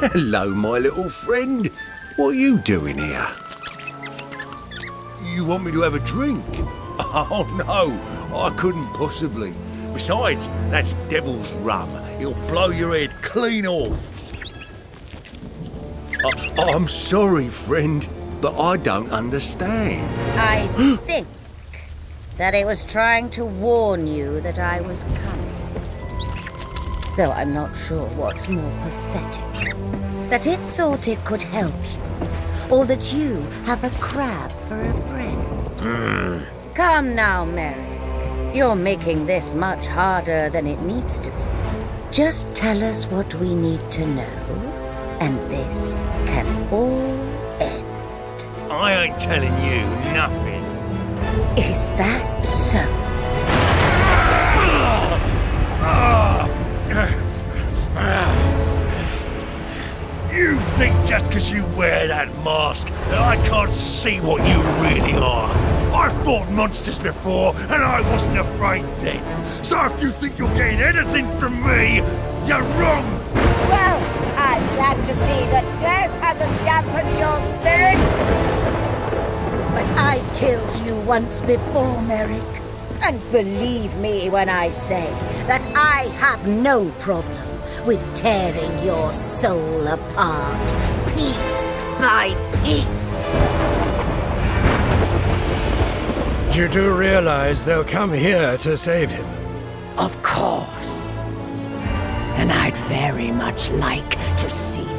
Hello, my little friend. What are you doing here? You want me to have a drink? Oh, no, I couldn't possibly. Besides, that's devil's rum. It'll blow your head clean off. I'm sorry, friend, but I don't understand. I think that it was trying to warn you that I was coming. Though I'm not sure what's more pathetic. That it thought it could help you, or that you have a crab for a friend. Come now, Merrick. You're making this much harder than it needs to be. Just tell us what we need to know, and this can all end. I ain't telling you nothing. Is that so? You think just because you wear that mask that I can't see what you really are? I fought monsters before and I wasn't afraid then. So if you think you're getting anything from me, you're wrong. Well, I'm glad to see that death hasn't dampened your spirits. But I killed you once before, Merrick. And believe me when I say that I have no problem with tearing your soul apart, piece by piece. You do realize they'll come here to save him? Of course. And I'd very much like to see